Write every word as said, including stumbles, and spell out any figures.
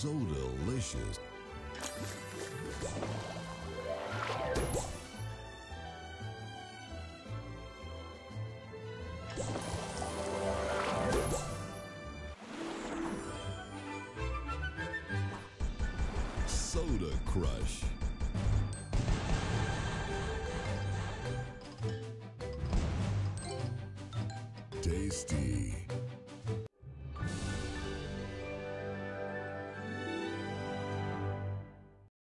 so delicious. Soda Crush. Tasty.